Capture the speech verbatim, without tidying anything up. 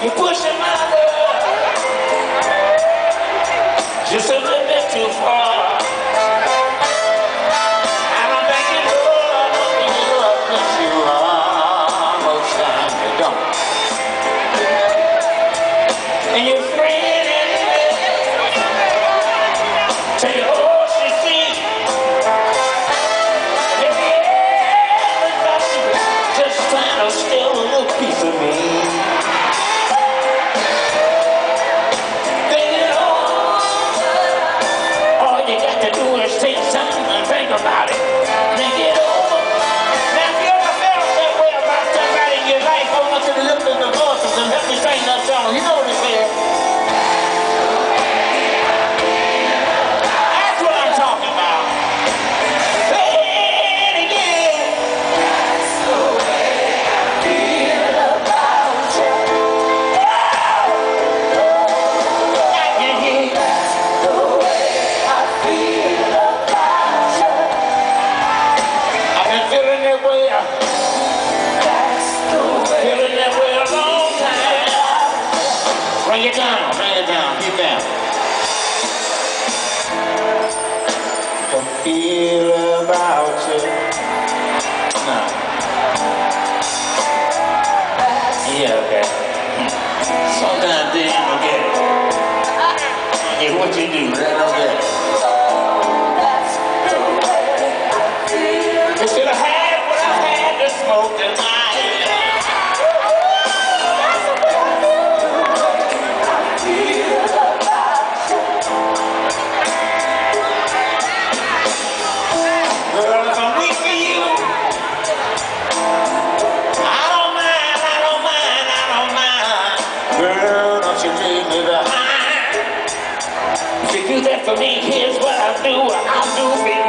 You push it, master, just a little bit too far. I don't think you know, I don't think you know, I think you are. Most times you don't. And your friend is there. Tell you all she sees. If you ever thought she was just trying to steal a little piece of me. About it. Now get over. Now if you ever felt that way about somebody in your life, go up to the lips of the voices and help me sing that song. You know what it is. That's what I'm talking about. Say it again. That's the way I feel about you. Oh! I can hear you. Bring it down, bring it down, keep down. I feel about you. No. Yeah, okay. Sometimes they don't get it. Yeah, what you do, they don't get it. They should have had what I had to smoke in my head. For me, here's what I do, I'll do it.